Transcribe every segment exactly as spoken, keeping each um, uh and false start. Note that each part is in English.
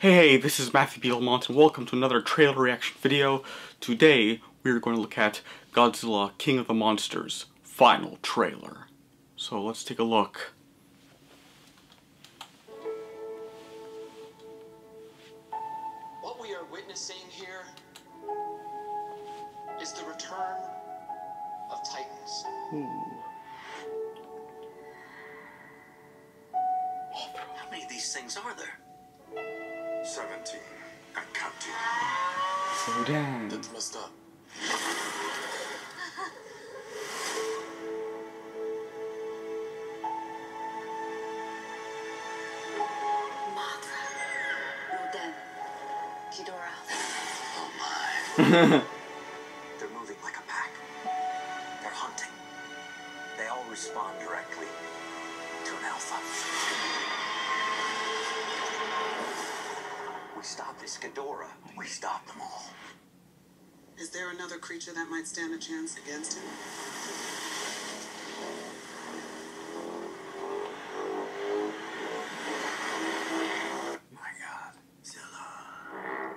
Hey, hey, this is Matthew B. Lamont and welcome to another trailer reaction video. Today, we're going to look at Godzilla King of the Monsters final trailer. So let's take a look. What we are witnessing here is the return of Titans. Ooh. How many of these things are there? seventeen and counting. So damn. That's messed up. Mothra, Rodan, Ghidorah. Oh my. They're moving like a pack. They're hunting. They all respond directly to an alpha. We stopped this Ghidorah. We stopped them all. Is there another creature that might stand a chance against him? My God, Zilla.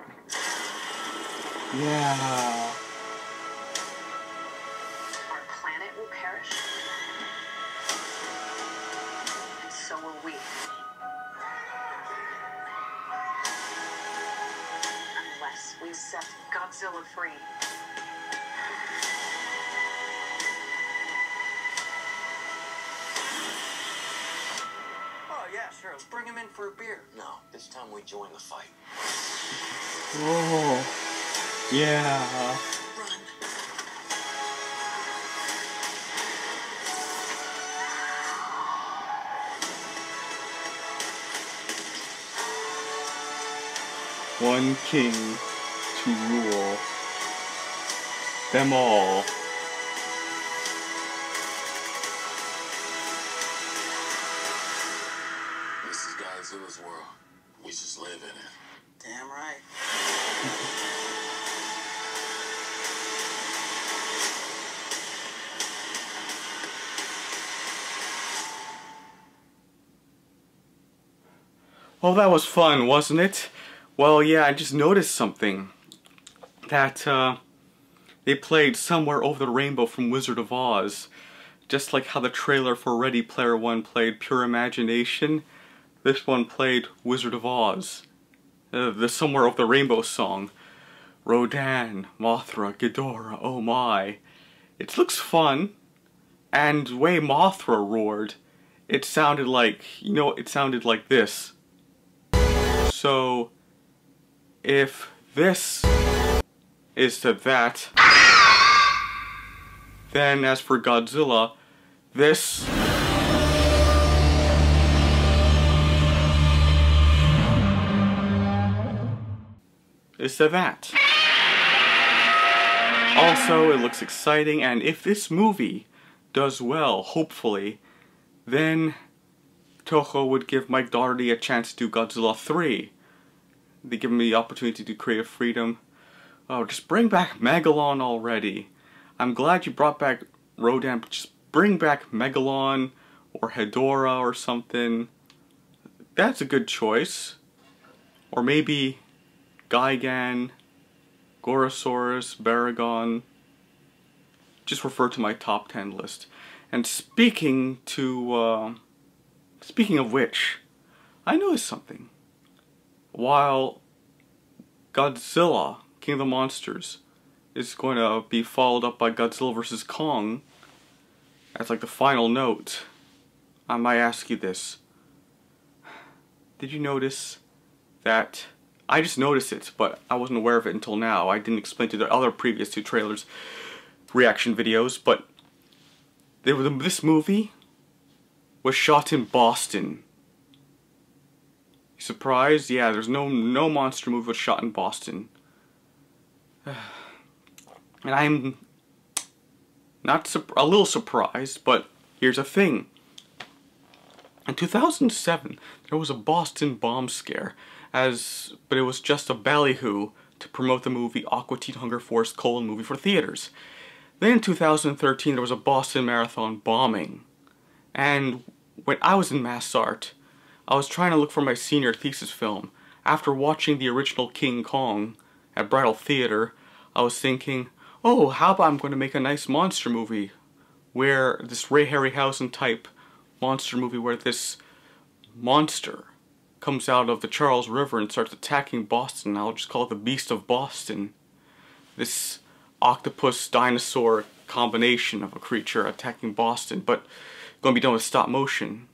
Yeah. Our planet will perish, and so will we. We set Godzilla free. Oh yeah, sure. Let's bring him in for a beer. No, this time we join the fight. Whoa. Yeah. Run. One king to rule them all. This is Godzilla's world. We just live in it. Damn right. Well, that was fun, wasn't it? Well, yeah, I just noticed something. That uh, they played Somewhere Over the Rainbow from Wizard of Oz. Just like how the trailer for Ready Player One played Pure Imagination, this one played Wizard of Oz. Uh, the Somewhere Over the Rainbow song. Rodan, Mothra, Ghidorah, oh my. It looks fun. And the way Mothra roared, it sounded like, you know, it sounded like this. So, if this is to that, then as for Godzilla, this is to that. Also, it looks exciting, and if this movie does well, hopefully, then Toho would give Mike Dougherty a chance to do Godzilla three. They give me the opportunity to do creative freedom. Oh, just bring back Megalon already. I'm glad you brought back Rodan, but just bring back Megalon or Hedora or something. That's a good choice. Or maybe Gigan, Gorosaurus, Baragon. Just refer to my top ten list. And speaking to, uh, speaking of which, I noticed something. While Godzilla King of the Monsters is going to be followed up by Godzilla versus. Kong, that's like the final note, I might ask you this. Did you notice that? I just noticed it, but I wasn't aware of it until now. I didn't explain to the other previous two trailers reaction videos, but they were, this movie was shot in Boston. Surprised? Yeah, there's no no monster movie was shot in Boston. And I'm not a little surprised, but here's a thing. In two thousand seven, there was a Boston bomb scare, as but it was just a ballyhoo to promote the movie Aqua Teen Hunger Force colon movie for theaters. Then in two thousand thirteen, there was a Boston Marathon bombing, and when I was in Mass Art, I was trying to look for my senior thesis film, after watching the original King Kong at Bridal Theater, I was thinking, oh, how about I'm going to make a nice monster movie where this Ray Harryhausen type monster movie where this monster comes out of the Charles River and starts attacking Boston. I'll just call it the Beast of Boston. This octopus-dinosaur combination of a creature attacking Boston, but going to be done with stop motion.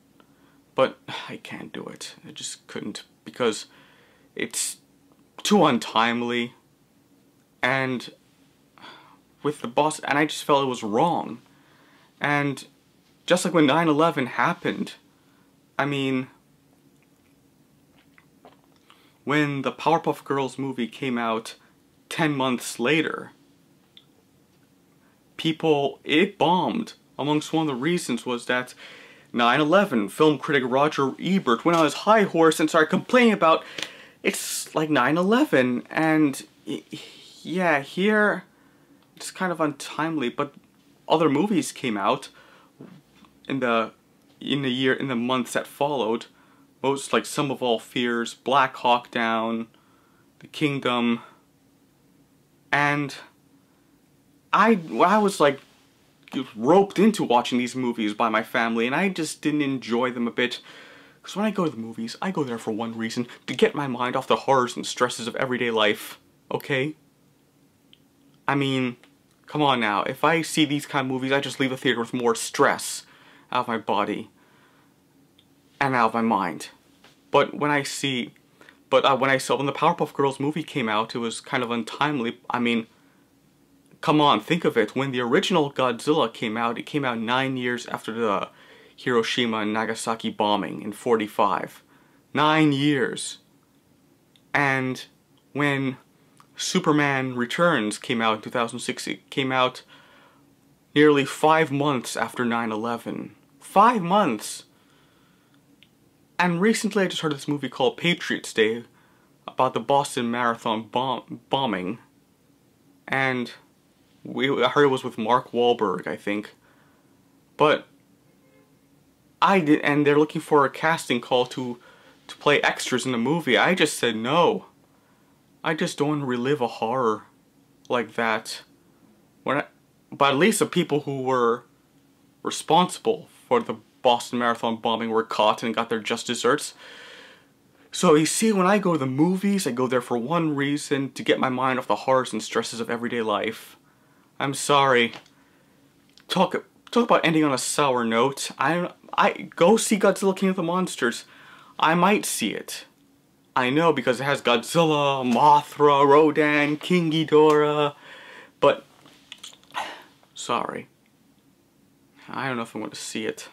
But I can't do it. I just couldn't, because it's too untimely, and with the Boston, and I just felt it was wrong. And just like when nine eleven happened, I mean, when the Powerpuff Girls movie came out ten months later, people, it bombed. Amongst one of the reasons was that nine eleven, film critic Roger Ebert went on his high horse and started complaining about, it's like nine eleven, and yeah, here, it's kind of untimely, but other movies came out in the in the year in the months that followed, most like Sum of All Fears, Black Hawk Down, The Kingdom, and I I was like roped into watching these movies by my family, and I just didn't enjoy them a bit. Because when I go to the movies, I go there for one reason: to get my mind off the horrors and stresses of everyday life. Okay? I mean, come on now. If I see these kind of movies, I just leave the theater with more stress out of my body and out of my mind. But when I see, but uh, when I saw when the Powerpuff Girls movie came out, it was kind of untimely. I mean, come on, think of it. When the original Godzilla came out, it came out nine years after the Hiroshima and Nagasaki bombing in forty-five. Nine years. And when Superman Returns came out in two thousand six. It came out nearly five months after nine eleven. Five months! And recently I just heard of this movie called Patriots Day about the Boston Marathon bomb bombing. And we, I heard it was with Mark Wahlberg, I think. But I did, and they're looking for a casting call to, to play extras in the movie. I just said no. I just don't want to relive a horror like that. When I, but at least the people who were responsible for the Boston Marathon bombing were caught and got their just desserts. So you see, when I go to the movies, I go there for one reason: to get my mind off the horrors and stresses of everyday life. I'm sorry. Talk talk about ending on a sour note. I I go see Godzilla King of the Monsters. I might see it. I know, because it has Godzilla, Mothra, Rodan, King Ghidorah, but sorry, I don't know if I'm going to see it.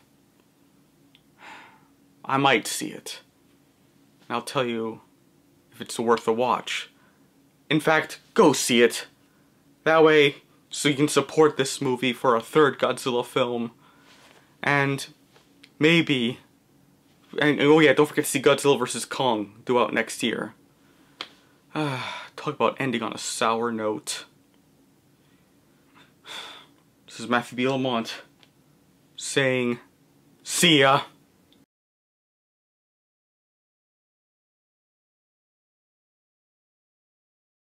I might see it, and I'll tell you if it's worth a watch. In fact, go see it. That way, so you can support this movie for a third Godzilla film, and maybe. And, oh yeah, don't forget to see Godzilla versus. Kong due out next year. Uh, talk about ending on a sour note. This is Matthew B. Lamont saying, see ya!